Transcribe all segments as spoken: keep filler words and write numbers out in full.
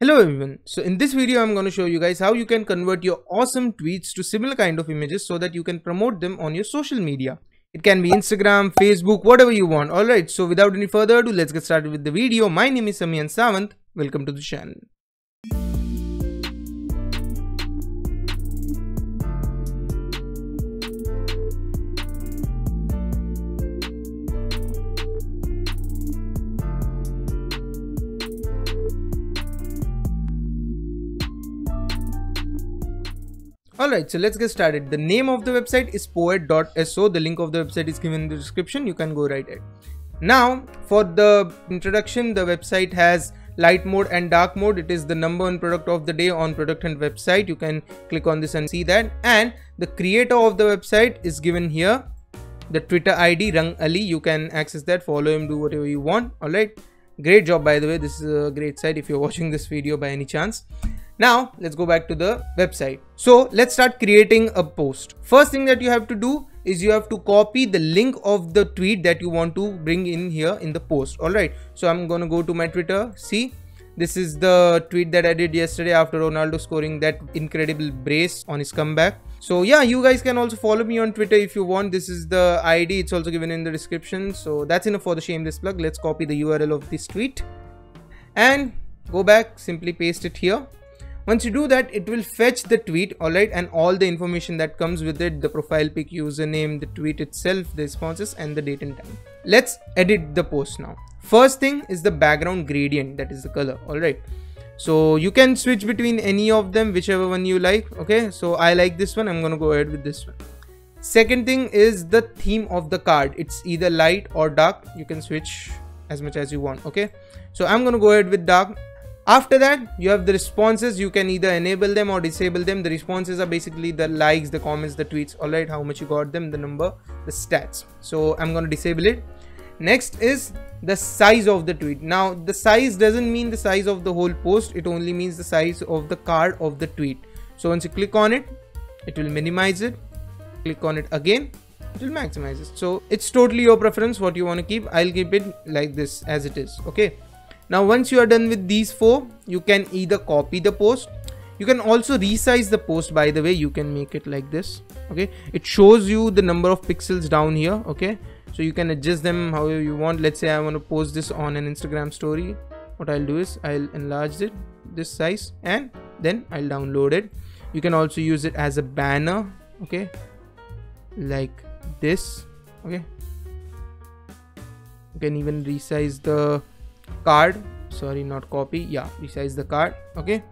Hello everyone. So in this video, I'm going to show you guys how you can convert your awesome tweets to similar kind of images so that you can promote them on your social media. It can be Instagram, Facebook, whatever you want. Alright, so without any further ado, let's get started with the video. My name is Samihan Sawant. Welcome to the channel. Alright, so let's get started. The name of the website is poet dot so. The link of the website is given in the description. You can go right at. Now, for the introduction, the website has light mode and dark mode. It is the number one product of the day on Product Hunt website. You can click on this and see that. And the creator of the website is given here. The Twitter I D, Rang Ali. You can access that, follow him, do whatever you want. Alright, great job by the way. This is a great site if you're watching this video by any chance. Now let's go back to the website. So let's start creating a post. First thing that you have to do is you have to copy the link of the tweet that you want to bring in here in the post. Alright, so I'm gonna go to my Twitter. See, this is the tweet that I did yesterday after Ronaldo scoring that incredible brace on his comeback. So yeah, you guys can also follow me on Twitter if you want. This is the I D, it's also given in the description. So that's enough for the shameless plug. Let's copy the U R L of this tweet and go back, simply paste it here. Once you do that, it will fetch the tweet, alright, and all the information that comes with it, the profile pic, username, the tweet itself, the responses, and the date and time. Let's edit the post now. First thing is the background gradient, that is the color, alright. So you can switch between any of them, whichever one you like, okay. So I like this one, I'm gonna go ahead with this one. Second thing is the theme of the card. It's either light or dark, you can switch as much as you want, okay. So I'm gonna go ahead with dark. After that, you have the responses. You can either enable them or disable them. The responses are basically the likes, the comments, the tweets, alright, how much you got them, the number, the stats. So I'm gonna disable it. Next is the size of the tweet. Now the size doesn't mean the size of the whole post, it only means the size of the card of the tweet. So once you click on it, it will minimize it. Click on it again, it will maximize it. So it's totally your preference what you want to keep. I'll keep it like this as it is, okay. Now once you are done with these four, you can either copy the post. You can also resize the post, by the way. You can make it like this, okay. It shows you the number of pixels down here, okay. So you can adjust them however you want. Let's say I want to post this on an Instagram story. What I'll do is I'll enlarge it this size and then I'll download it. You can also use it as a banner, okay, like this, okay. You can even resize the card, sorry, not copy, yeah, resize the card, okay.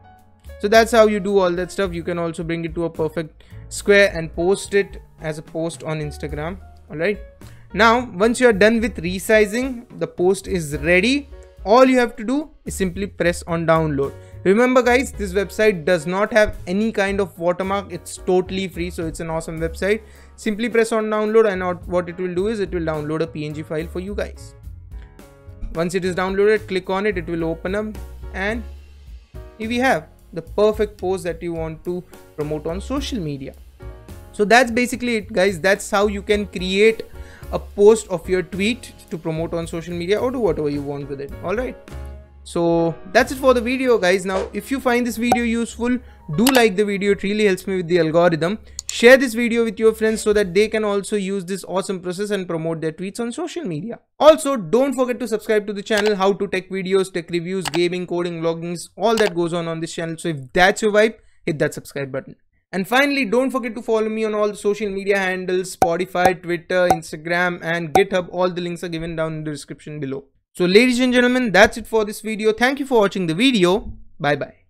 So that's how you do all that stuff. You can also bring it to a perfect square and post it as a post on Instagram. All right, now once you are done with resizing, the post is ready. All you have to do is simply press on download. Remember guys, this website does not have any kind of watermark. It's totally free, so it's an awesome website. Simply press on download and what it will do is it will download a P N G file for you guys. Once it is downloaded, click on it, it will open up, and here we have the perfect post that you want to promote on social media. So that's basically it guys. That's how you can create a post of your tweet to promote on social media or do whatever you want with it. Alright, so that's it for the video guys. Now if you find this video useful, do like the video, it really helps me with the algorithm. Share this video with your friends so that they can also use this awesome process and promote their tweets on social media. Also, don't forget to subscribe to the channel. How to tech videos, tech reviews, gaming, coding, vloggings, all that goes on on this channel. So if that's your vibe, hit that subscribe button. And finally, don't forget to follow me on all the social media handles, Spotify, Twitter, Instagram, and GitHub. All the links are given down in the description below. So ladies and gentlemen, that's it for this video. Thank you for watching the video. Bye bye.